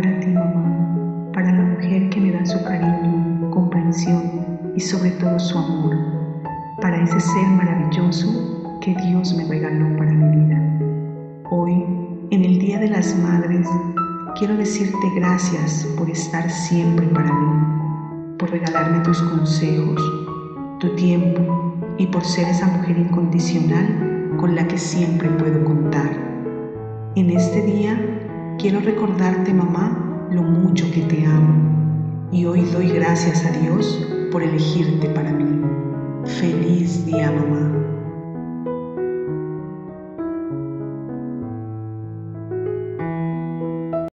Para ti, mamá, para la mujer que me da su cariño, comprensión y sobre todo su amor, para ese ser maravilloso que Dios me regaló para mi vida. Hoy, en el Día de las Madres, quiero decirte gracias por estar siempre para mí, por regalarme tus consejos, tu tiempo y por ser esa mujer incondicional con la que siempre puedo contar. En este día, quiero recordarte, mamá, lo mucho que te amo, y hoy doy gracias a Dios por elegirte para mí. Feliz día, mamá.